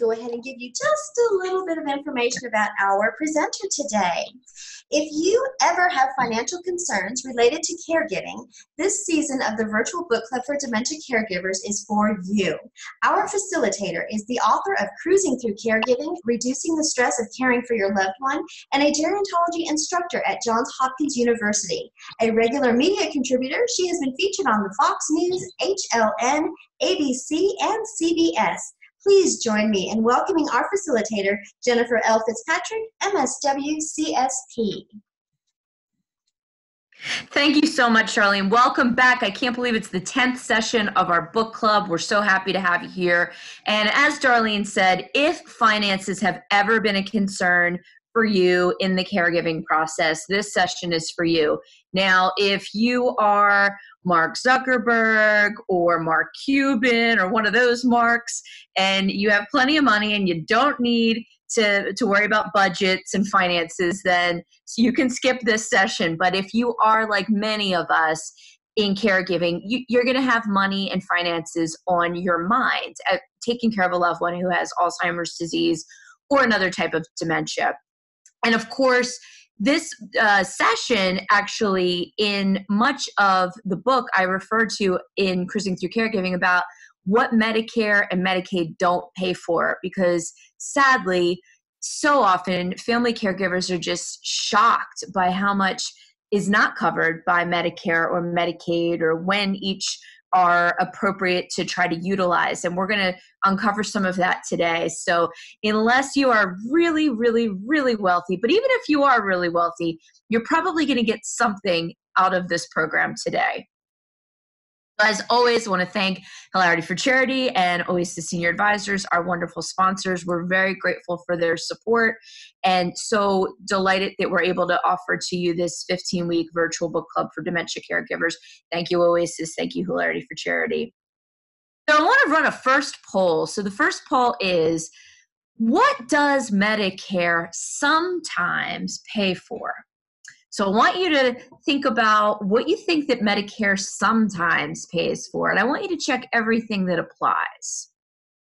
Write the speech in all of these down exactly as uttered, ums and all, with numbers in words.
go ahead and give you just a little bit of information about our presenter today. If you ever have financial concerns related to caregiving, this season of the Virtual Book Club for Dementia Caregivers is for you. Our facilitator is the author of Cruising Through Caregiving, Reducing the Stress of Caring for Your Loved One, and a gerontology instructor at Johns Hopkins University. A regular media contributor, she has been featured on the Fox News, H L N, A B C, and C B S. Please join me in welcoming our facilitator, Jennifer L. Fitzpatrick, M S W, C S P. Thank you so much, Charlene. Welcome back. I can't believe it's the tenth session of our book club. We're so happy to have you here. And as Darlene said, if finances have ever been a concern for you in the caregiving process, this session is for you. Now, if you are Mark Zuckerberg or Mark Cuban or one of those Marks, and you have plenty of money and you don't need to, to worry about budgets and finances, then you can skip this session. But if you are like many of us in caregiving, you, you're going to have money and finances on your mind at taking care of a loved one who has Alzheimer's disease or another type of dementia. And of course, this uh, session actually in much of the book I refer to in Cruising Through Caregiving about what Medicare and Medicaid don't pay for, because sadly, so often family caregivers are just shocked by how much is not covered by Medicare or Medicaid, or when each are appropriate to try to utilize. And we're going to uncover some of that today. So unless you are really, really, really wealthy, but even if you are really wealthy, you're probably going to get something out of this program today. As always, I want to thank Hilarity for Charity and Oasis Senior Advisors, our wonderful sponsors. We're very grateful for their support and so delighted that we're able to offer to you this fifteen-week virtual book club for dementia caregivers. Thank you, Oasis. Thank you, Hilarity for Charity. So I want to run a first poll. So the first poll is, what does Medicare sometimes pay for? So I want you to think about what you think that Medicare sometimes pays for, and I want you to check everything that applies.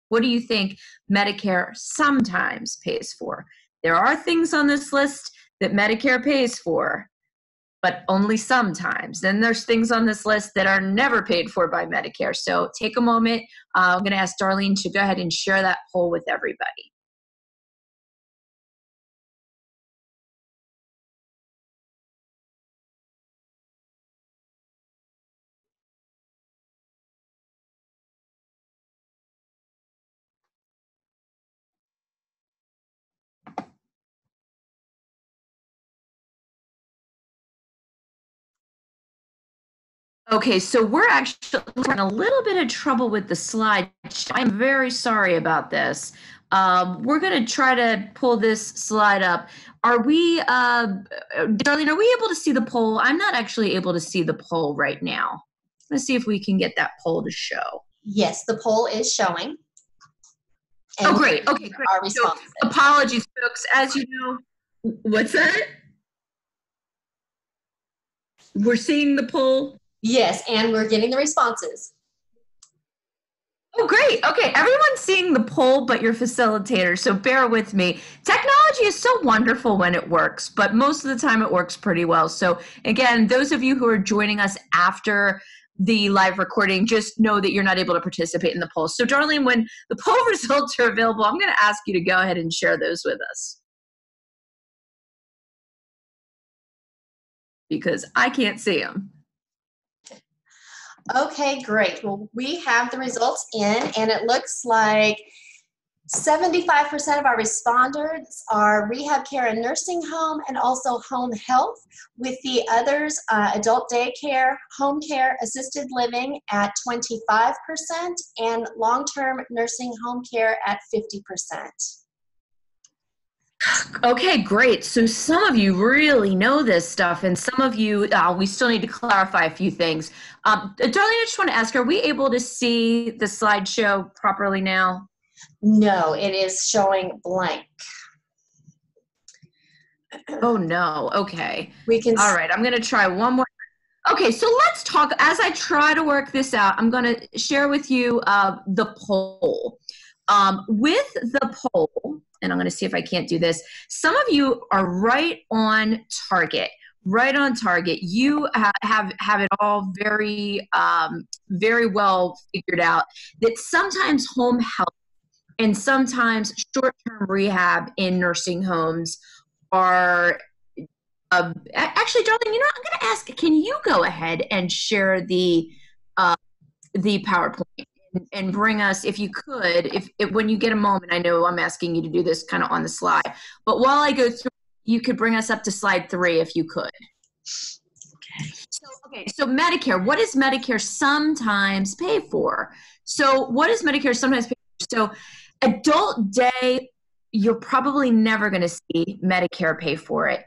What do you think Medicare sometimes pays for? There are things on this list that Medicare pays for, but only sometimes. Then there's things on this list that are never paid for by Medicare. So take a moment. Uh, I'm going to ask Darlene to go ahead and share that poll with everybody. Okay, so we're actually we're in a little bit of trouble with the slide. I'm very sorry about this. Um, we're going to try to pull this slide up. Are we, uh, Darlene, are we able to see the poll? I'm not actually able to see the poll right now. Let's see if we can get that poll to show. Yes, the poll is showing. And oh, great. Okay, great. Our so, apologies, folks. As you know, what's that? We're seeing the poll. Yes, and we're getting the responses. Oh, great. Okay, everyone's seeing the poll but your facilitator, so bear with me. Technology is so wonderful when it works, but most of the time it works pretty well. So again, those of you who are joining us after the live recording, just know that you're not able to participate in the poll. So Darlene, when the poll results are available, I'm going to ask you to go ahead and share those with us, because I can't see them. Okay, great. Well, we have the results in, and it looks like seventy-five percent of our respondents are rehab care and nursing home, and also home health, with the others, uh, adult daycare, home care, assisted living at twenty-five percent, and long-term nursing home care at fifty percent. Okay, great. So some of you really know this stuff, and some of you, uh, we still need to clarify a few things. Um, Darlene, I just want to ask, are we able to see the slideshow properly now? No, it is showing blank. Oh, no. Okay. We can. All right, I'm going to try one more. Okay, so let's talk. As I try to work this out, I'm going to share with you uh, the poll. Um, with the poll, and I'm going to see if I can't do this, some of you are right on target. Right on target. You have, have, have it all very, um, very well figured out that sometimes home health and sometimes short-term rehab in nursing homes are uh, – actually, Darlene, you know, I'm going to ask, can you go ahead and share the, uh, the PowerPoint and, and bring us, if you could, if, if when you get a moment, I know I'm asking you to do this kind of on the slide, but while I go through, you could bring us up to slide three if you could. So, okay, so Medicare, what does Medicare sometimes pay for? So what does Medicare sometimes pay for? So adult day, you're probably never going to see Medicare pay for it.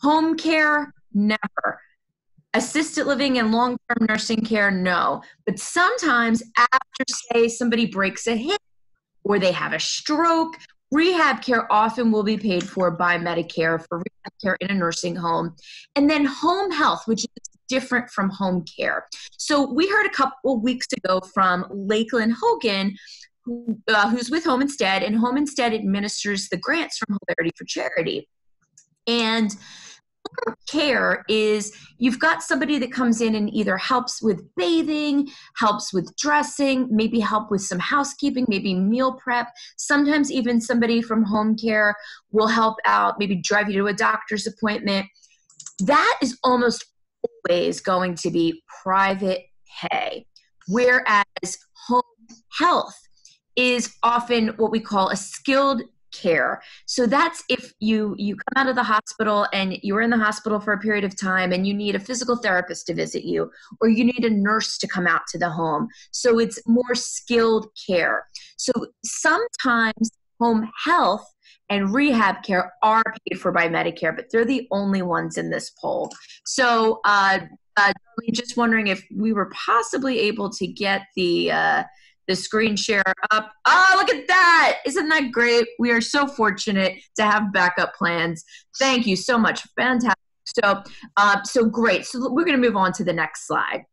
Home care, never. Assisted living and long-term nursing care, no. But sometimes after, say, somebody breaks a hip or they have a stroke, rehab care often will be paid for by Medicare for rehab care in a nursing home. And then home health, which is different from home care. So we heard a couple weeks ago from Lakelyn Hogan, who, uh, who's with Home Instead, and Home Instead administers the grants from Hilarity for Charity. And home care is you've got somebody that comes in and either helps with bathing, helps with dressing, maybe help with some housekeeping, maybe meal prep. Sometimes even somebody from home care will help out, maybe drive you to a doctor's appointment. That is almost always going to be private pay, whereas home health is often what we call a skilled care. So that's if you, you come out of the hospital and you were in the hospital for a period of time and you need a physical therapist to visit you, or you need a nurse to come out to the home. So it's more skilled care. So sometimes home health and rehab care are paid for by Medicare, but they're the only ones in this poll. So uh, uh, just wondering if we were possibly able to get the uh, the screen share up. Oh, look at that. Isn't that great? We are so fortunate to have backup plans. Thank you so much. Fantastic. So, uh, so great. So we're going to move on to the next slide.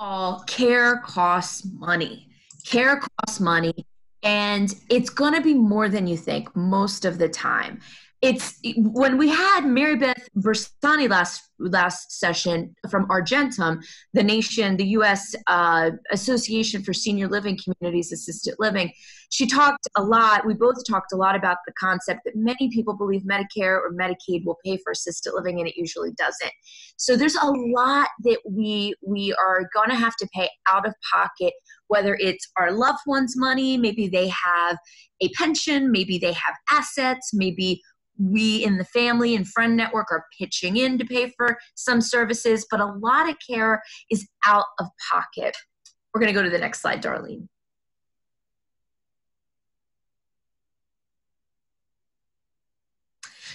Overall, care costs money. Care costs money, and it's going to be more than you think most of the time. It's when we had Mary Beth Versani last last session from Argentum, the nation, the U S Uh, Association for Senior Living Communities, Assisted Living. She talked a lot. We both talked a lot about the concept that many people believe Medicare or Medicaid will pay for assisted living, and it usually doesn't. So there's a lot that we we are going to have to pay out of pocket, whether it's our loved one's money, maybe they have a pension, maybe they have assets, maybe we in the family and friend network are pitching in to pay for some services, but a lot of care is out of pocket. We're going to go to the next slide, Darlene.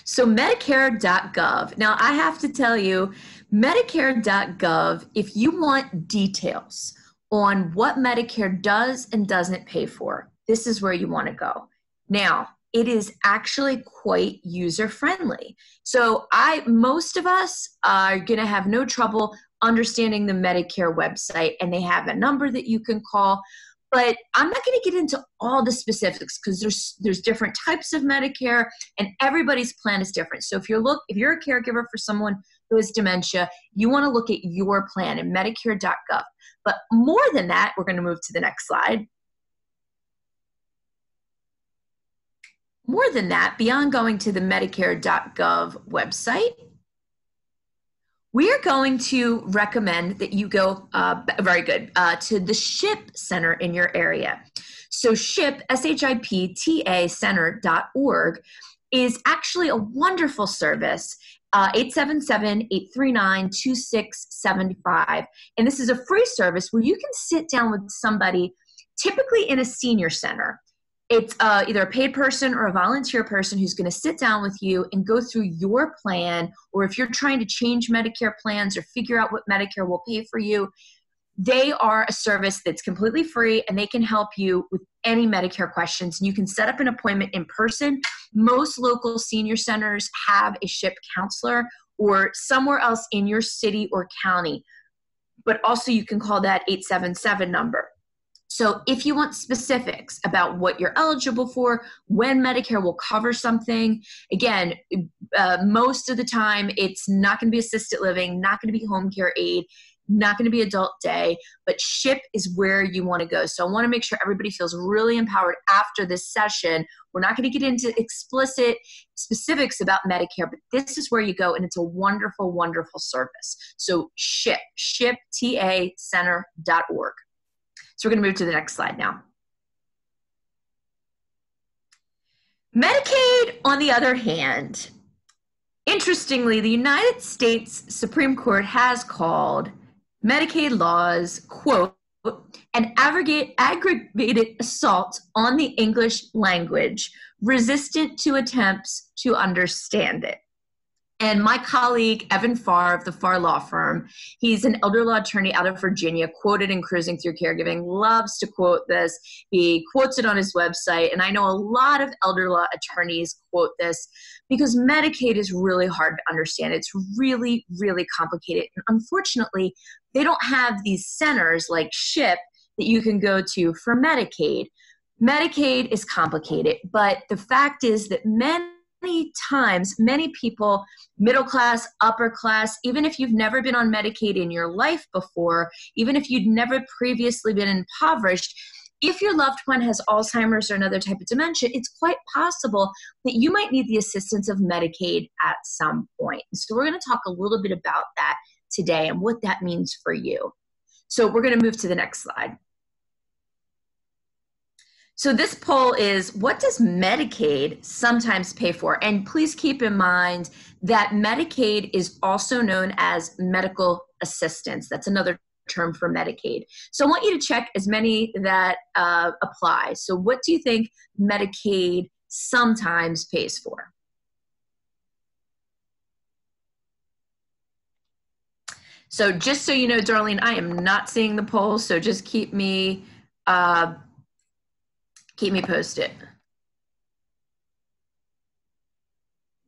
So Medicare dot gov. Now I have to tell you, Medicare dot gov, if you want details on what Medicare does and doesn't pay for, this is where you want to go. Now, it is actually quite user-friendly. So I, most of us are gonna have no trouble understanding the Medicare website, and they have a number that you can call, but I'm not gonna get into all the specifics because there's, there's different types of Medicare and everybody's plan is different. So if you're, look, if you're a caregiver for someone who has dementia, you wanna look at your plan in Medicare dot gov. But more than that, we're gonna move to the next slide. More than that, beyond going to the Medicare dot gov website, we are going to recommend that you go, uh, very good, uh, to the SHIP Center in your area. So SHIP, S H I P T A Center dot org is actually a wonderful service, uh, eight seven seven, eight three nine, two six seven five. And this is a free service where you can sit down with somebody, typically in a senior center. It's uh, either a paid person or a volunteer person who's going to sit down with you and go through your plan, or if you're trying to change Medicare plans or figure out what Medicare will pay for you, they are a service that's completely free and they can help you with any Medicare questions. And you can set up an appointment in person. Most local senior centers have a SHIP counselor or somewhere else in your city or county, but also you can call that eight seven seven number. So if you want specifics about what you're eligible for, when Medicare will cover something, again, uh, most of the time it's not going to be assisted living, not going to be home care aid, not going to be adult day, but SHIP is where you want to go. So I want to make sure everybody feels really empowered after this session. We're not going to get into explicit specifics about Medicare, but this is where you go, and it's a wonderful, wonderful service. So SHIP, ship ta center dot org. So we're going to move to the next slide now. Medicaid, on the other hand, interestingly, the United States Supreme Court has called Medicaid laws, quote, an aggravated assault on the English language, resistant to attempts to understand it. And my colleague, Evan Farr of the Farr Law Firm, he's an elder law attorney out of Virginia, quoted in Cruising Through Caregiving, loves to quote this. He quotes it on his website, and I know a lot of elder law attorneys quote this because Medicaid is really hard to understand. It's really, really complicated. And unfortunately, they don't have these centers like SHIP that you can go to for Medicaid. Medicaid is complicated, but the fact is that men Many times, many people, middle class, upper class, even if you've never been on Medicaid in your life before, even if you'd never previously been impoverished, if your loved one has Alzheimer's or another type of dementia, it's quite possible that you might need the assistance of Medicaid at some point. So we're going to talk a little bit about that today and what that means for you. So we're going to move to the next slide. So this poll is, what does Medicaid sometimes pay for? And please keep in mind that Medicaid is also known as medical assistance. That's another term for Medicaid. So I want you to check as many that uh, apply. So what do you think Medicaid sometimes pays for? So just so you know, Darlene, I am not seeing the poll, so just keep me uh, Keep me posted.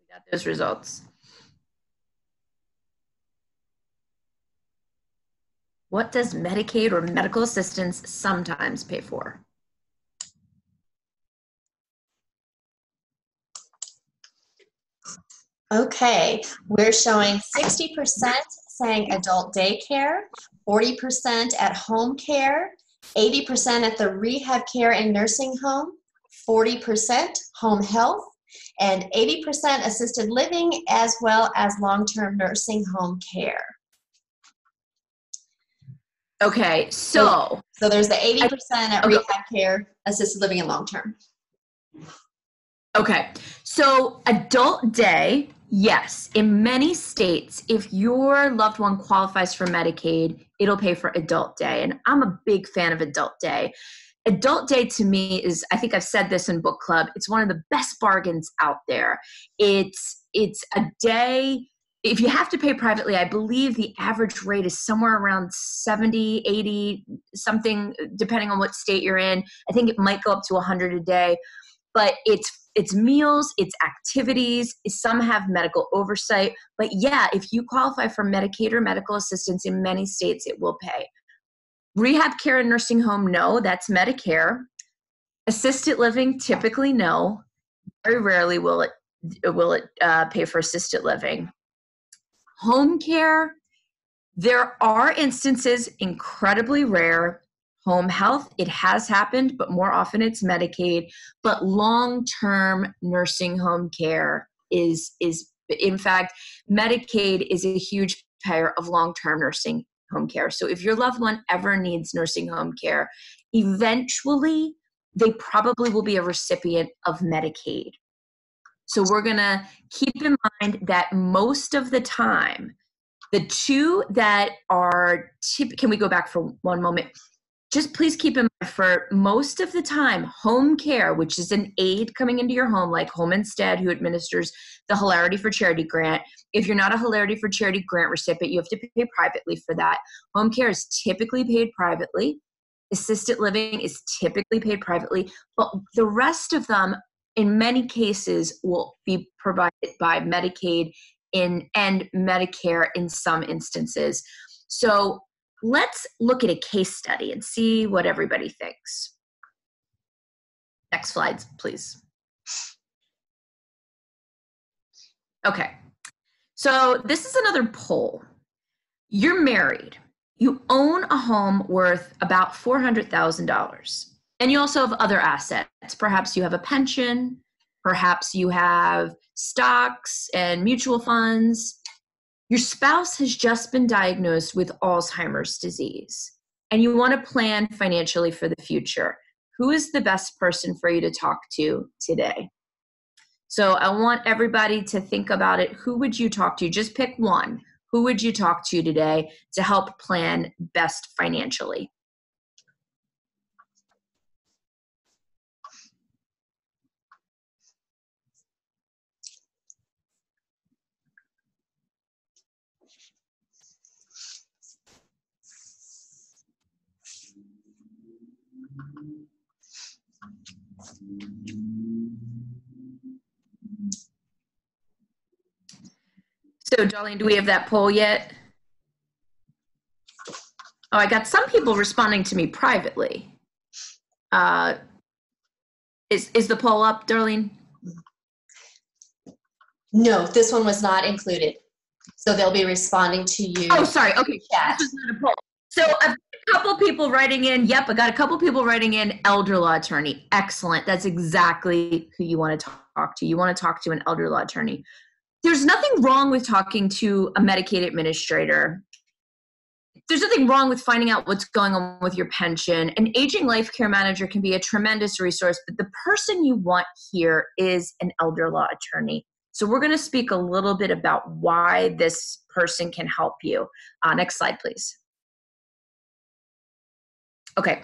We got those results. What does Medicaid or medical assistance sometimes pay for? Okay, we're showing sixty percent saying adult daycare, forty percent at home care, eighty percent at the rehab care and nursing home, forty percent home health, and eighty percent assisted living as well as long-term nursing home care. Okay, so. So there's the eighty percent at okay. rehab care, assisted living, and long-term. Okay, so adult day, yes. In many states, if your loved one qualifies for Medicaid, it'll pay for adult day. And I'm a big fan of adult day. Adult day to me is, I think I've said this in book club, it's one of the best bargains out there. It's, it's a day, if you have to pay privately, I believe the average rate is somewhere around seventy, eighty, something, depending on what state you're in. I think it might go up to one hundred a day, but it's It's meals, it's activities, some have medical oversight. But yeah, if you qualify for Medicaid or medical assistance in many states, it will pay. Rehab care and nursing home, no, that's Medicare. Assisted living, typically no. Very rarely will it, will it uh, pay for assisted living. Home care, there are instances, incredibly rare. Home health, it has happened, but more often it's Medicaid. But long-term nursing home care is, is, in fact, Medicaid is a huge payer of long-term nursing home care. So if your loved one ever needs nursing home care, eventually they probably will be a recipient of Medicaid. So we're gonna keep in mind that most of the time, the two that are, tip- can we go back for one moment? Just please keep in mind, for most of the time, home care, which is an aid coming into your home, like Home Instead, who administers the Hilarity for Charity grant. If you're not a Hilarity for Charity grant recipient, you have to pay privately for that. Home care is typically paid privately. Assisted living is typically paid privately. But the rest of them, in many cases, will be provided by Medicaid in, and Medicare in some instances. So Let's look at a case study and see what everybody thinks. Next slides, please. Okay, so this is another poll. You're married. You own a home worth about four hundred thousand dollars. And you also have other assets. Perhaps you have a pension. Perhaps you have stocks and mutual funds. Your spouse has just been diagnosed with Alzheimer's disease, and you want to plan financially for the future. Who is the best person for you to talk to today? So I want everybody to think about it. Who would you talk to? Just pick one. Who would you talk to today to help plan best financially? So, Darlene, do we have that poll yet? Oh, I got some people responding to me privately. Uh, is, is the poll up, Darlene? No, this one was not included. So they'll be responding to you. Oh, sorry. Okay. This is not a poll. So I've got a couple people writing in. Yep, I got a couple people writing in elder law attorney. Excellent. That's exactly who you want to talk to. You want to talk to an elder law attorney. There's nothing wrong with talking to a Medicaid administrator. There's nothing wrong with finding out what's going on with your pension. An aging life care manager can be a tremendous resource, but the person you want here is an elder law attorney. So we're going to speak a little bit about why this person can help you. Uh, next slide, please. Okay.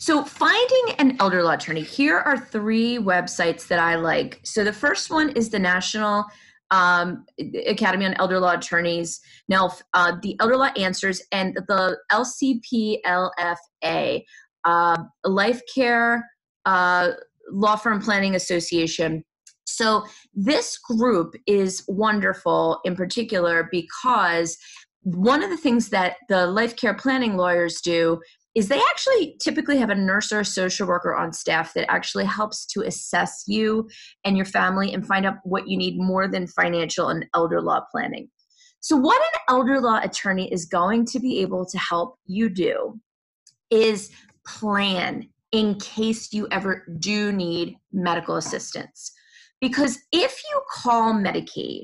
So finding an elder law attorney, here are three websites that I like. So the first one is the National um, Academy on Elder Law Attorneys, now uh, the Elder Law Answers, and the L C P L F A, uh, Life Care uh, Law Firm Planning Association. So this group is wonderful in particular because one of the things that the life care planning lawyers do is they actually typically have a nurse or a social worker on staff that actually helps to assess you and your family and find out what you need more than financial and elder law planning. So what an elder law attorney is going to be able to help you do is plan in case you ever do need medical assistance. Because if you call Medicaid,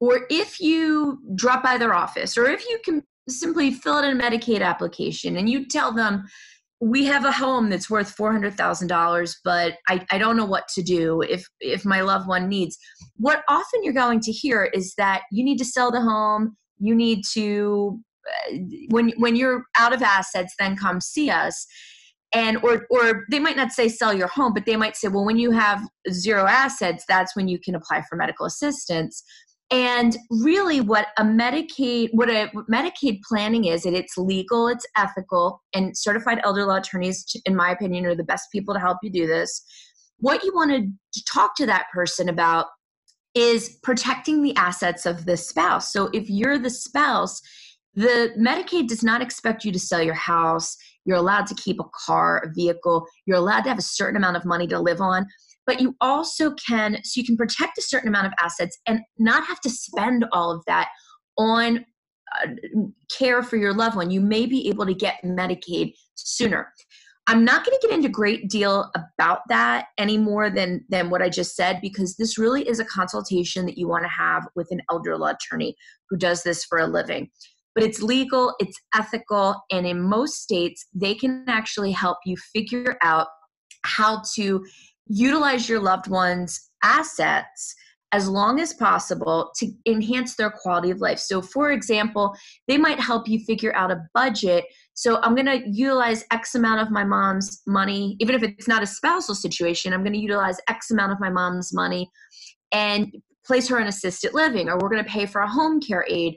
or if you drop by their office, or if you can simply fill out a Medicaid application and you tell them, we have a home that's worth four hundred thousand dollars, but I, I don't know what to do if, if my loved one needs. What often you're going to hear is that you need to sell the home, you need to, uh, when, when you're out of assets, then come see us. And or or they might not say sell your home, but they might say, well, when you have zero assets, that's when you can apply for medical assistance. And really what a Medicaid, what a what Medicaid planning is, it, it's legal, it's ethical, and certified elder law attorneys, in my opinion, are the best people to help you do this. What you want to talk to that person about is protecting the assets of the spouse. So if you're the spouse, the Medicaid does not expect you to sell your house. You're allowed to keep a car, a vehicle. You're allowed to have a certain amount of money to live on. But you also can, so you can protect a certain amount of assets and not have to spend all of that on uh, care for your loved one. You may be able to get Medicaid sooner. I'm not going to get into a great deal about that any more than, than what I just said, because this really is a consultation that you want to have with an elder law attorney who does this for a living. But it's legal, it's ethical, and in most states, they can actually help you figure out how to utilize your loved one's assets as long as possible to enhance their quality of life. So for example, they might help you figure out a budget. So I'm going to utilize X amount of my mom's money, even if it's not a spousal situation, I'm going to utilize X amount of my mom's money and place her in assisted living, or we're going to pay for a home care aid.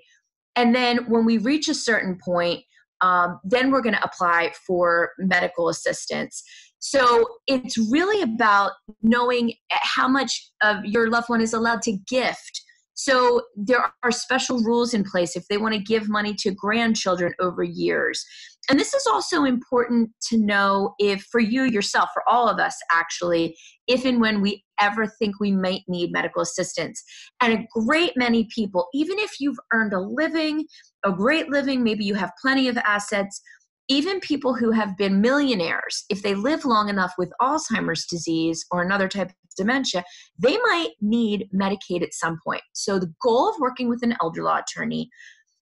And then when we reach a certain point, um, then we're going to apply for medical assistance. So it's really about knowing how much of your loved one is allowed to gift So there are special rules in place if they want to give money to grandchildren over years. And this is also important to know if for you yourself, for all of us actually, if and when we ever think we might need medical assistance. And a great many people, even if you've earned a living, a great living, maybe you have plenty of assets, even people who have been millionaires, if they live long enough with Alzheimer's disease or another type of dementia, they might need Medicaid at some point. So the goal of working with an elder law attorney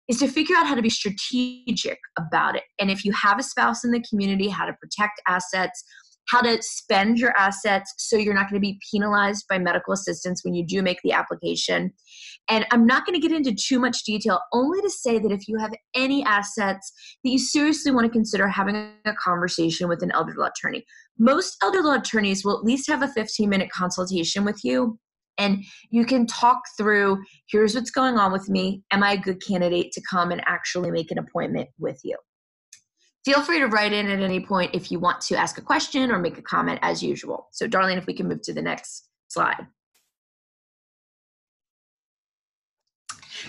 is to figure out how to be strategic about it. And if you have a spouse in the community, how to protect assets, how to spend your assets so you're not going to be penalized by medical assistance when you do make the application. And I'm not going to get into too much detail, only to say that if you have any assets that you seriously want to consider having a conversation with an elder law attorney. Most elder law attorneys will at least have a fifteen minute consultation with you, and you can talk through, here's what's going on with me. Am I a good candidate to come and actually make an appointment with you? Feel free to write in at any point if you want to ask a question or make a comment as usual. So Darlene, if we can move to the next slide.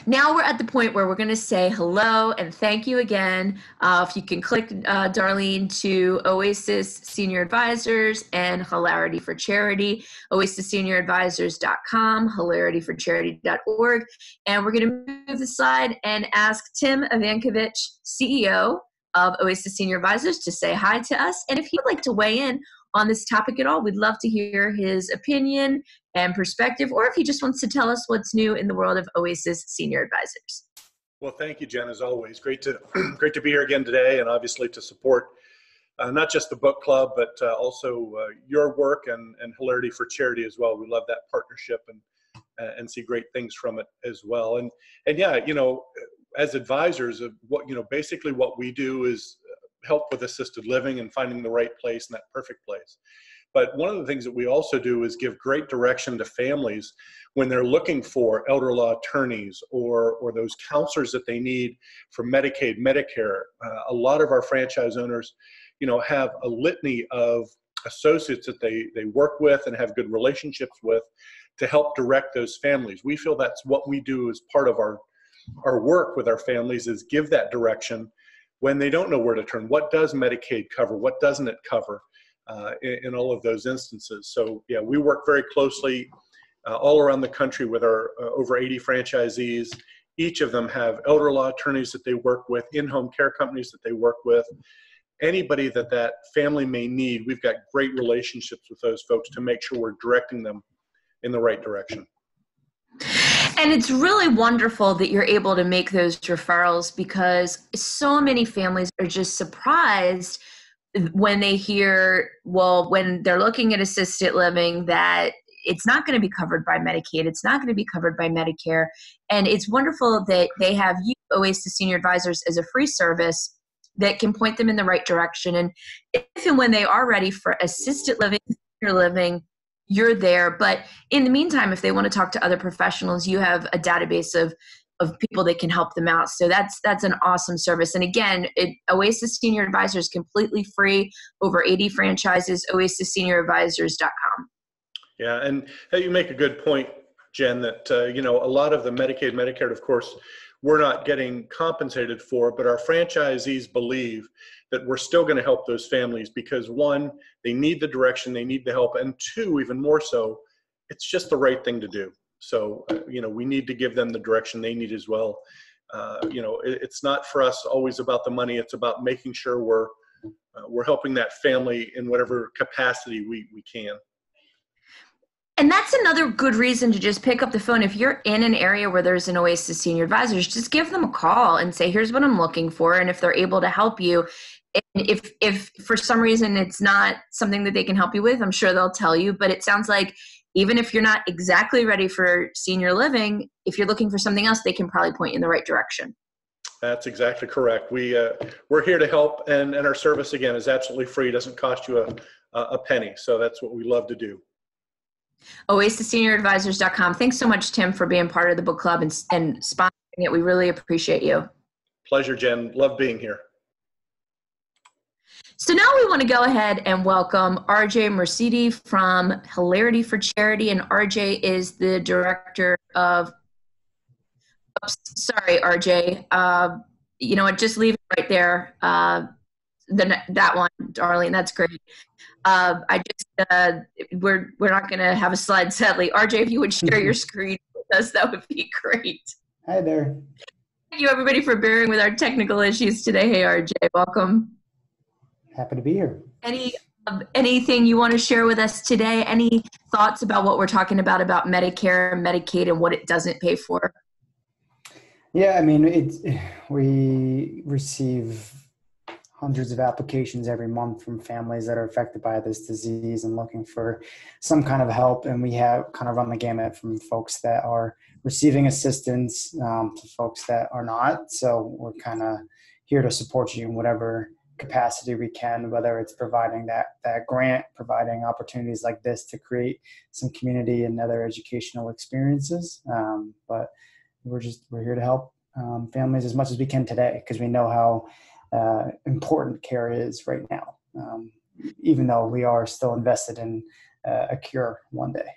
Now we're at the point where we're going to say hello and thank you again. Uh, if you can click, uh, Darlene, to Oasis Senior Advisors and Hilarity for Charity, oasis senior advisors dot com, hilarity for charity dot org. And we're going to move the slide and ask Tim Ivankovich, C E O of Oasis Senior Advisors, to say hi to us. And if he'd like to weigh in on this topic at all, we'd love to hear his opinion and perspective, or if he just wants to tell us what's new in the world of Oasis Senior Advisors. Well, thank you, Jen, as always. Great to, great to be here again today, and obviously to support uh, not just the book club, but uh, also uh, your work and, and Hilarity for Charity as well. We love that partnership and, uh, and see great things from it as well. And, and yeah, you know, as advisors of what, you know, basically what we do is help with assisted living and finding the right place and that perfect place. But one of the things that we also do is give great direction to families when they're looking for elder law attorneys or, or those counselors that they need for Medicaid, Medicare. Uh, a lot of our franchise owners, you know, have a litany of associates that they, they work with and have good relationships with to help direct those families. We feel that's what we do as part of our Our work with our families, is give that direction when they don't know where to turn. What does Medicaid cover? What doesn't it cover uh, in, in all of those instances? So yeah, we work very closely uh, all around the country with our uh, over eighty franchisees. Each of them have elder law attorneys that they work with, in-home care companies that they work with. Anybody that that family may need, we've got great relationships with those folks to make sure we're directing them in the right direction. And it's really wonderful that you're able to make those referrals, because so many families are just surprised when they hear, well, when they're looking at assisted living, that it's not going to be covered by Medicaid. It's not going to be covered by Medicare. And it's wonderful that they have you, Oasis Senior Advisors, as a free service that can point them in the right direction. And if and when they are ready for assisted living, senior living, you're there. But in the meantime, if they want to talk to other professionals, you have a database of, of people that can help them out. So that's, that's an awesome service. And again, it, Oasis Senior Advisors is completely free, over eighty franchises, oasis senior advisors dot com. Yeah. And you make a good point, Jen, that, uh, you know, a lot of the Medicaid, Medicare, of course, we're not getting compensated for, but our franchisees believe that we're still going to help those families because, one, they need the direction, they need the help, and two, even more so, it's just the right thing to do. So, uh, you know, we need to give them the direction they need as well. Uh, you know, it, it's not for us always about the money, it's about making sure we're, uh, we're helping that family in whatever capacity we, we can. And that's another good reason to just pick up the phone. If you're in an area where there's an Oasis Senior Advisors, just give them a call and say, here's what I'm looking for. And if they're able to help you, and if, if for some reason it's not something that they can help you with, I'm sure they'll tell you. But it sounds like even if you're not exactly ready for senior living, if you're looking for something else, they can probably point you in the right direction. That's exactly correct. We, uh, we're here to help. And, and our service, again, is absolutely free. It doesn't cost you a, a penny. So that's what we love to do. oasis senior advisors dot com. Thanks so much, Tim, for being part of the book club and, and sponsoring it. We really appreciate you. Pleasure, Jen. Love being here. So now we want to go ahead and welcome R J Mercedy from Hilarity for Charity. And R J is the director of Sorry, R J. Uh, you know what? Just leave it right there. Uh, the, that one, Darlene, that's great. Uh, I just uh, we're we're not going to have a slide, sadly. R J, if you would share your screen with us, that would be great. Hi there. Thank you, everybody, for bearing with our technical issues today. Hey, R J, welcome. Happy to be here. Any um, anything you want to share with us today? Any thoughts about what we're talking about about Medicare, Medicaid, and what it doesn't pay for? Yeah, I mean, it's, we receive hundreds of applications every month from families that are affected by this disease and looking for some kind of help. And we have kind of run the gamut from folks that are receiving assistance um, to folks that are not. So we're kind of here to support you in whatever capacity we can, whether it's providing that, that grant, providing opportunities like this to create some community and other educational experiences. Um, but we're just, we're here to help um, families as much as we can today, because we know how Uh, important care is right now, um, even though we are still invested in uh, a cure one day.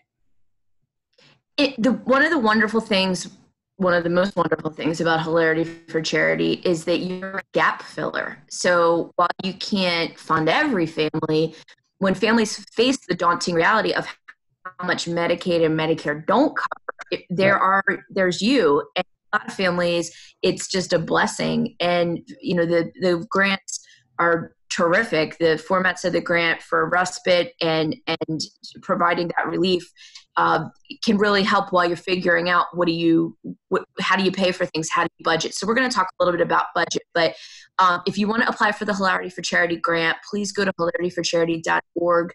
It, the, one of the wonderful things, one of the most wonderful things about Hilarity for Charity is that you're a gap filler. So while you can't fund every family, when families face the daunting reality of how much Medicaid and Medicare don't cover, it, there are, there's you. And a lot of families, it's just a blessing. And, you know, the, the grants are terrific. The formats of the grant for respite and, and providing that relief uh, can really help while you're figuring out what do you, what, how do you pay for things? How do you budget? So we're going to talk a little bit about budget, but um, if you want to apply for the Hilarity for Charity grant, please go to hilarity for charity dot org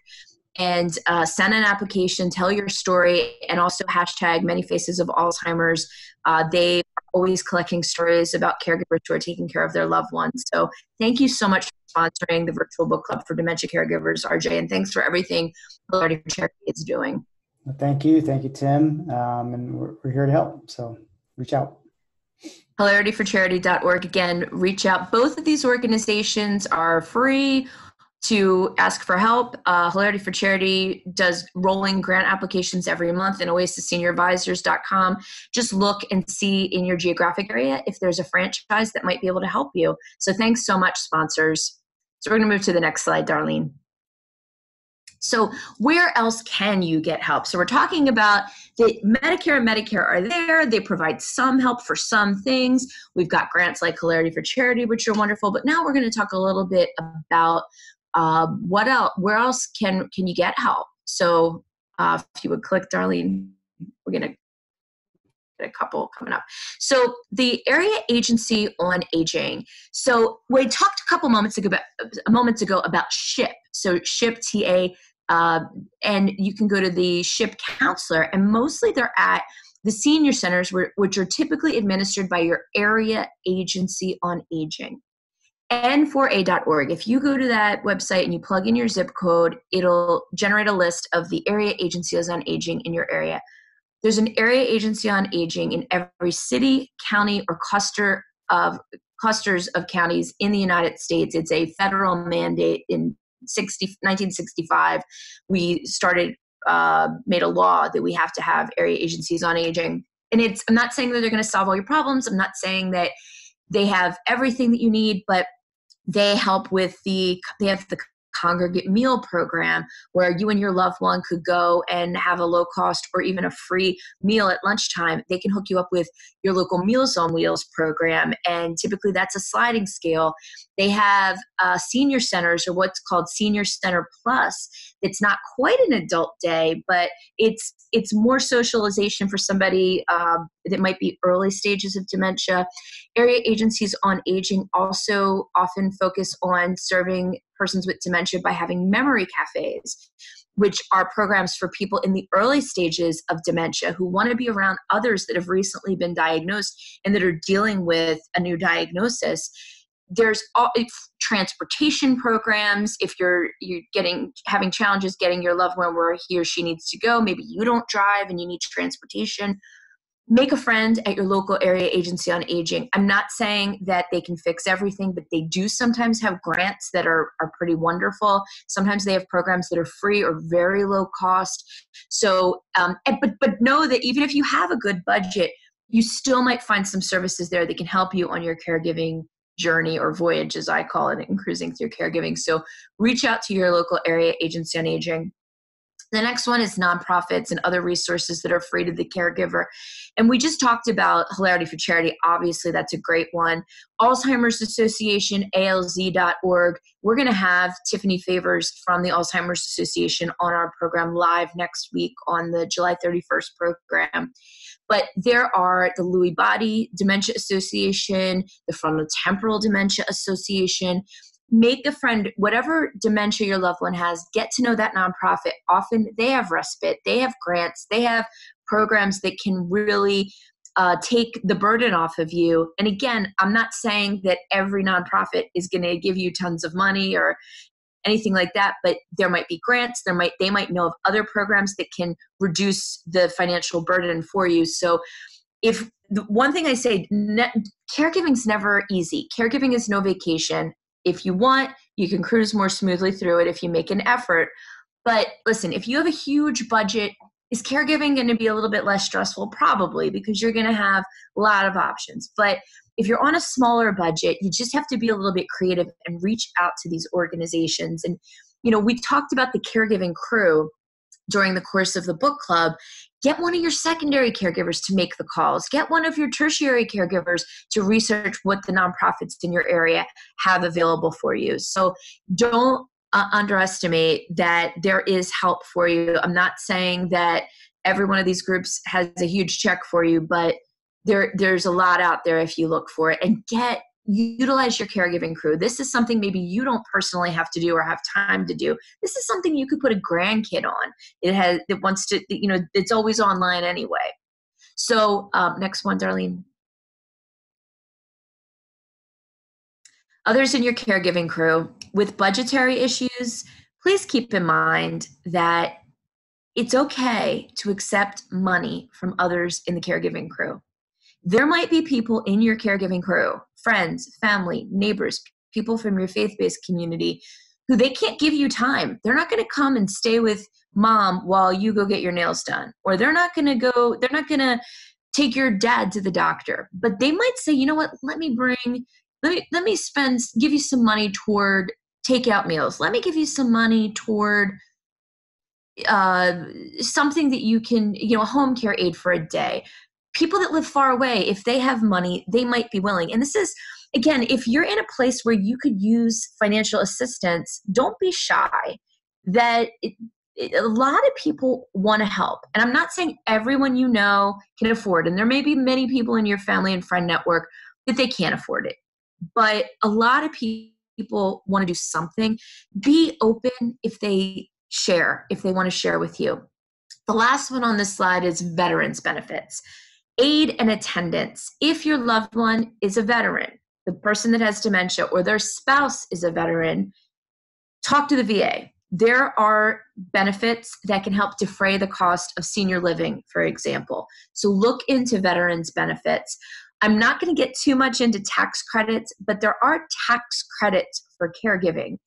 and uh, send an application, tell your story, and also hashtag Many Faces of Alzheimer's. Uh, they are always collecting stories about caregivers who are taking care of their loved ones. So thank you so much for sponsoring the Virtual Book Club for Dementia Caregivers, R J, and thanks for everything Hilarity for Charity is doing. Well, thank you. Thank you, Tim. Um, and we're, we're here to help, so reach out. hilarity for charity dot org. Again, reach out. Both of these organizations are free to ask for help. Uh, Hilarity for Charity does rolling grant applications every month, and oasis senior advisors dot com. Just look and see in your geographic area if there's a franchise that might be able to help you. So thanks so much, sponsors. So we're going to move to the next slide, Darlene. So where else can you get help? So we're talking about the Medicare and Medicare are there. They provide some help for some things. We've got grants like Hilarity for Charity, which are wonderful. But now we're going to talk a little bit about Uh, what else? Where else can can you get help? So, uh, if you would click, Darlene, we're gonna get a couple coming up. So, the Area Agency on Aging. So, we talked a couple moments ago about moments ago about SHIP. So, SHIPTA, uh, and you can go to the SHIP counselor, and mostly they're at the senior centers, which are typically administered by your Area Agency on Aging. n four a dot org. If you go to that website and you plug in your zip code, it'll generate a list of the area agencies on aging in your area. There's an area agency on aging in every city, county, or cluster of clusters of counties in the United States. It's a federal mandate. In nineteen sixty-five, we started, uh, made a law that we have to have area agencies on aging. And it's, I'm not saying that they're going to solve all your problems. I'm not saying that they have everything that you need, but they help with the, they have the congregate meal program where you and your loved one could go and have a low cost or even a free meal at lunchtime. They can hook you up with your local Meals on Wheels program, and typically that's a sliding scale. They have uh, senior centers, or what's called Senior Center Plus. It's not quite an adult day, but it's it's more socialization for somebody um, that might be early stages of dementia. Area agencies on aging also often focus on serving persons with dementia by having memory cafes, which are programs for people in the early stages of dementia who want to be around others that have recently been diagnosed and that are dealing with a new diagnosis. There's all, transportation programs. If you're you're getting having challenges getting your loved one where he or she needs to go, maybe you don't drive and you need transportation, make a friend at your local area agency on aging. I'm not saying that they can fix everything, but they do sometimes have grants that are, are pretty wonderful. Sometimes they have programs that are free or very low cost. So, um, and, but but know that even if you have a good budget, you still might find some services there that can help you on your caregiving journey or voyage, as I call it, in Cruising Through Caregiving. So reach out to your local area agency on aging. The next one is nonprofits and other resources that are free to the caregiver. And we just talked about Hilarity for Charity. Obviously, that's a great one. Alzheimer's Association, A L Z dot org. We're going to have Tiffany Favors from the Alzheimer's Association on our program live next week on the July thirty-first program. But there are the Lewy Body Dementia Association, the Frontotemporal Dementia Association. Make a friend, whatever dementia your loved one has, get to know that nonprofit. Often they have respite, they have grants, they have programs that can really uh, take the burden off of you. And again, I'm not saying that every nonprofit is going to give you tons of money or anything like that, but there might be grants, there might they might know of other programs that can reduce the financial burden for you. So if the one thing I say, ne- caregiving's never easy. Caregiving is no vacation. If you want, you can cruise more smoothly through it if you make an effort. But listen, if you have a huge budget, is caregiving going to be a little bit less stressful? Probably, because you're going to have a lot of options. But if you're on a smaller budget, you just have to be a little bit creative and reach out to these organizations. And, you know, we talked about the caregiving crew during the course of the book club. Get one of your secondary caregivers to make the calls. Get one of your tertiary caregivers to research what the nonprofits in your area have available for you. So don't uh, underestimate that there is help for you. I'm not saying that every one of these groups has a huge check for you, but there there's a lot out there if you look for it. And get utilize your caregiving crew. This is something maybe you don't personally have to do or have time to do. This is something you could put a grandkid on. It has, it wants to, you know, it's always online anyway. So um, next one, Darlene. Others in your caregiving crew with budgetary issues, please keep in mind that it's okay to accept money from others in the caregiving crew. There might be people in your caregiving crew, friends, family, neighbors, people from your faith-based community who they can't give you time. They're not going to come and stay with mom while you go get your nails done, or they're not going to go, they're not going to take your dad to the doctor, but they might say, you know what, let me bring, let me, let me spend, give you some money toward takeout meals. Let me give you some money toward uh, something that you can, you know, a home care aid for a day. People that live far away, if they have money, they might be willing. And this is, again, if you're in a place where you could use financial assistance, don't be shy. That it, it, a lot of people want to help. And I'm not saying everyone you know can afford, and there may be many people in your family and friend network that they can't afford it. But a lot of pe- people want to do something. Be open if they share, if they want to share with you. The last one on this slide is veterans benefits. Aid and attendance. If your loved one is a veteran, the person that has dementia, or their spouse is a veteran, talk to the V A. There are benefits that can help defray the cost of senior living, for example. So look into veterans benefits. I'm not going to get too much into tax credits, but there are tax credits for caregiving.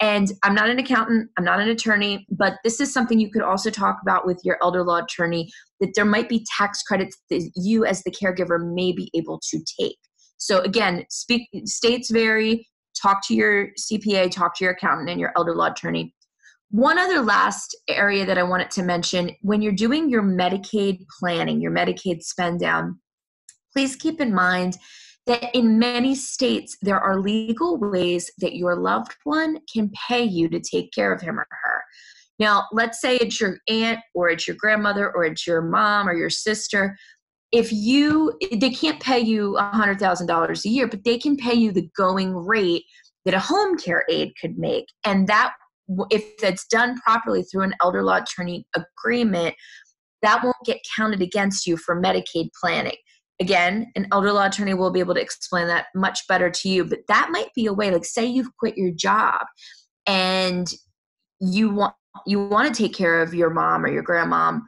And I'm not an accountant, I'm not an attorney, but this is something you could also talk about with your elder law attorney, that there might be tax credits that you as the caregiver may be able to take. So again, speak, states vary, talk to your C P A, talk to your accountant and your elder law attorney. One other last area that I wanted to mention, when you're doing your Medicaid planning, your Medicaid spend down, please keep in mind that in many states, there are legal ways that your loved one can pay you to take care of him or her. Now, let's say it's your aunt or it's your grandmother or it's your mom or your sister. If you, they can't pay you one hundred thousand dollars a year, but they can pay you the going rate that a home care aide could make. And that, if that's done properly through an elder law attorney agreement, that won't get counted against you for Medicaid planning. Again, an elder law attorney will be able to explain that much better to you, but that might be a way, like say you've quit your job and you want you want to take care of your mom or your grandmom,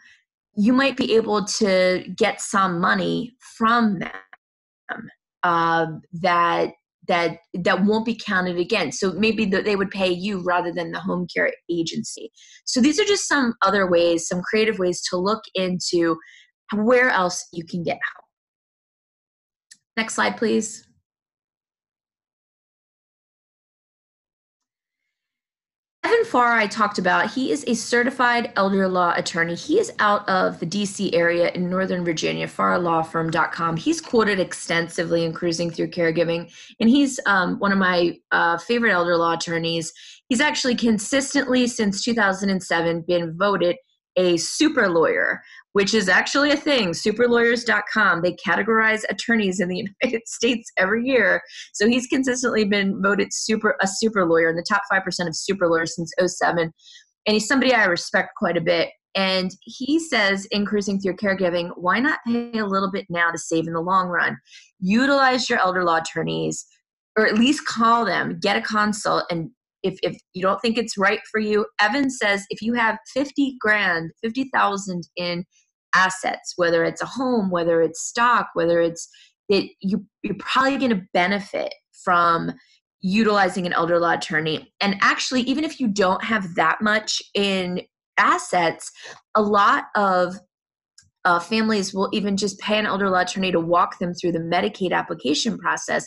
you might be able to get some money from them uh, that that that won't be counted again. So maybe they would pay you rather than the home care agency. So these are just some other ways, some creative ways to look into where else you can get help. Next slide, please. Evan Farr, I talked about, he is a certified elder law attorney. He is out of the D C area in Northern Virginia, farr law firm dot com. He's quoted extensively in Cruising Through Caregiving, and he's um, one of my uh, favorite elder law attorneys. He's actually consistently, since two thousand seven, been voted a super lawyer, which is actually a thing, super lawyers dot com. They categorize attorneys in the United States every year. So he's consistently been voted super a super lawyer in the top five percent of super lawyers since oh seven. And he's somebody I respect quite a bit. And he says in Cruising Through Caregiving, why not pay a little bit now to save in the long run? Utilize your elder law attorneys, or at least call them, get a consult, and If, if you don't think it's right for you, Evan says if you have fifty grand, fifty thousand in assets, whether it's a home, whether it's stock, whether it's it, you, you're probably going to benefit from utilizing an elder law attorney. And actually, even if you don't have that much in assets, a lot of uh, families will even just pay an elder law attorney to walk them through the Medicaid application process.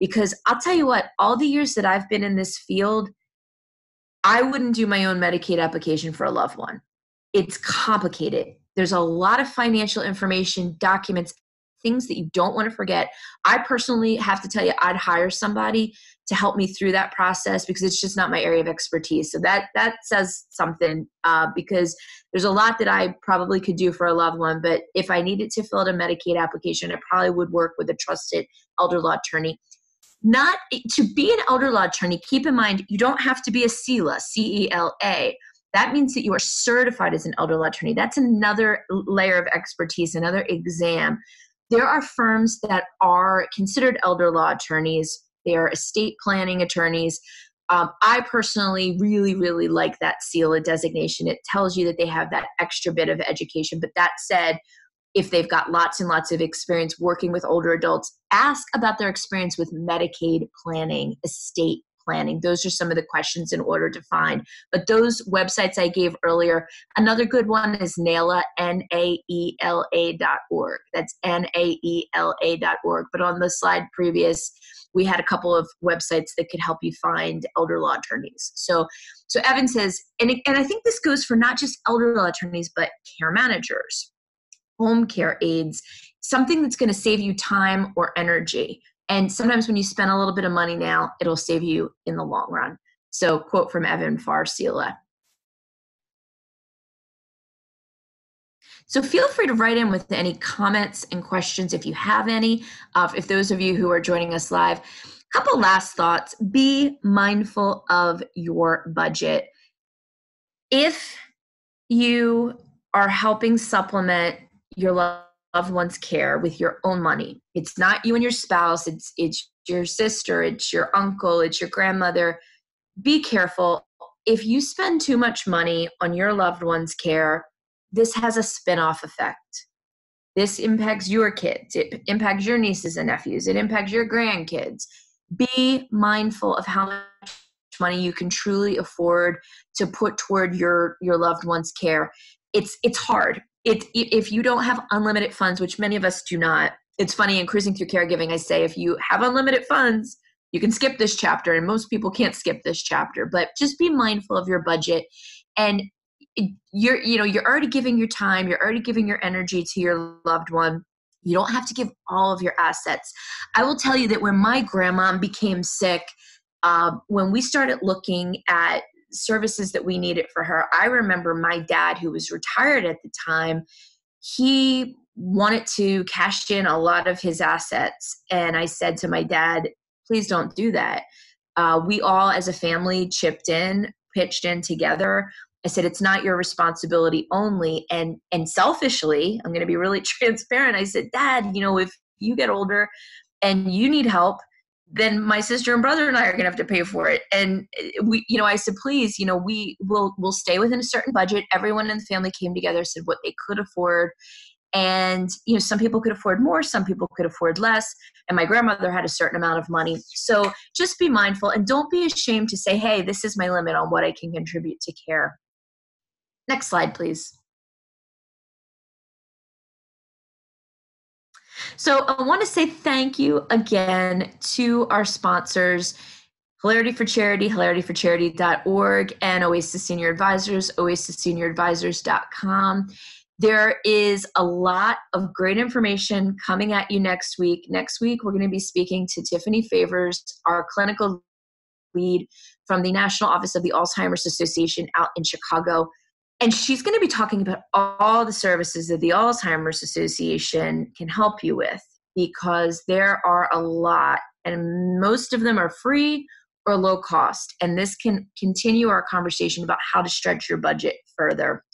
Because I'll tell you what, all the years that I've been in this field, I wouldn't do my own Medicaid application for a loved one. It's complicated. There's a lot of financial information, documents, things that you don't want to forget. I personally have to tell you, I'd hire somebody to help me through that process because it's just not my area of expertise. So that, that says something uh, because there's a lot that I probably could do for a loved one, but if I needed to fill out a Medicaid application, I probably would work with a trusted elder law attorney. Not to be an elder law attorney, keep in mind, you don't have to be a C E L A, C E L A. That means that you are certified as an elder law attorney. That's another layer of expertise, another exam. There are firms that are considered elder law attorneys. They are estate planning attorneys. Um, I personally really, really like that C E L A designation. It tells you that they have that extra bit of education. But that said, if they've got lots and lots of experience working with older adults, ask about their experience with Medicaid planning, estate planning. Those are some of the questions in order to find. But those websites I gave earlier, another good one is N A E L A, N A E L A dot org. That's N A E L A dot org. But on the slide previous, we had a couple of websites that could help you find elder law attorneys. So, so Evan says, and, and I think this goes for not just elder law attorneys, but care managers, home care aides, something that's going to save you time or energy. And sometimes when you spend a little bit of money now, it'll save you in the long run. So quote from Evan Farr, C E L A. So feel free to write in with any comments and questions if you have any, uh, if those of you who are joining us live. A couple last thoughts, be mindful of your budget. If you are helping supplement your loved one's care with your own money. It's not you and your spouse, it's it's your sister, it's your uncle, it's your grandmother. Be careful. If you spend too much money on your loved one's care, this has a spin-off effect. This impacts your kids, it impacts your nieces and nephews, it impacts your grandkids. Be mindful of how much money you can truly afford to put toward your, your loved one's care. It's it's hard. It, if you don't have unlimited funds, which many of us do not, it's funny, in Cruising Through Caregiving, I say if you have unlimited funds, you can skip this chapter, and most people can't skip this chapter, but just be mindful of your budget. And you're, you know, you're already giving your time, you're already giving your energy to your loved one. You don't have to give all of your assets. I will tell you that when my grandma became sick, uh, when we started looking at services that we needed for her, I remember my dad, who was retired at the time, he wanted to cash in a lot of his assets. And I said to my dad, please don't do that. Uh, we all as a family chipped in, pitched in together. I said, it's not your responsibility only. And, and selfishly, I'm going to be really transparent. I said, Dad, you know, if you get older and you need help, then my sister and brother and I are going to have to pay for it. And we, you know, I said, please, you know, we will, we'll stay within a certain budget. Everyone in the family came together, said what they could afford. And, you know, some people could afford more, some people could afford less. And my grandmother had a certain amount of money. So just be mindful and don't be ashamed to say, hey, this is my limit on what I can contribute to care. Next slide, please. So I want to say thank you again to our sponsors, Hilarity for Charity, hilarity for charity dot org, and Oasis Senior Advisors, oasis senior advisors dot com. There is a lot of great information coming at you next week. Next week, we're going to be speaking to Tiffany Favors, our clinical lead from the National Office of the Alzheimer's Association out in Chicago. And she's going to be talking about all the services that the Alzheimer's Association can help you with, because there are a lot, and most of them are free or low cost. And this can continue our conversation about how to stretch your budget further.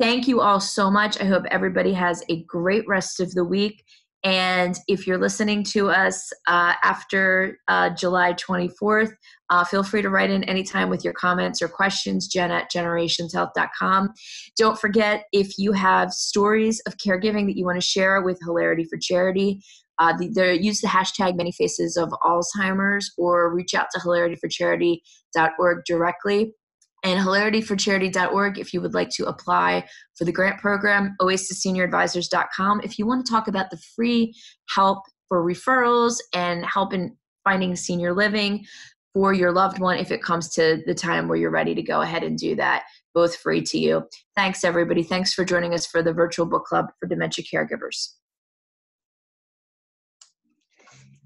Thank you all so much. I hope everybody has a great rest of the week. And if you're listening to us uh, after uh, July twenty-fourth, uh, feel free to write in anytime with your comments or questions, Jen at generations health dot com. Don't forget, if you have stories of caregiving that you want to share with Hilarity for Charity, uh, the, the, use the hashtag Many Faces of Alzheimer's or reach out to hilarity for charity dot org directly. And hilarity for charity dot org if you would like to apply for the grant program, oasis senior advisors dot com if you want to talk about the free help for referrals and help in finding senior living for your loved one if it comes to the time where you're ready to go ahead and do that, both free to you. Thanks, everybody. Thanks for joining us for the Virtual Book Club for Dementia Caregivers.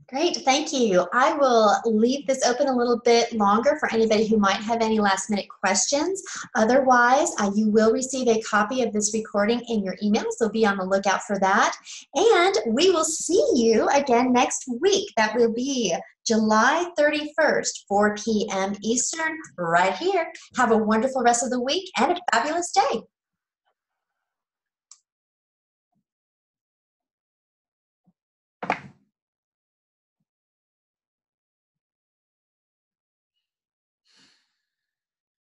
Great, thank you. I will leave this open a little bit longer for anybody who might have any last minute questions. Otherwise, uh, you will receive a copy of this recording in your email, so be on the lookout for that. And we will see you again next week. That will be July thirty-first, four p m Eastern, right here. Have a wonderful rest of the week and a fabulous day.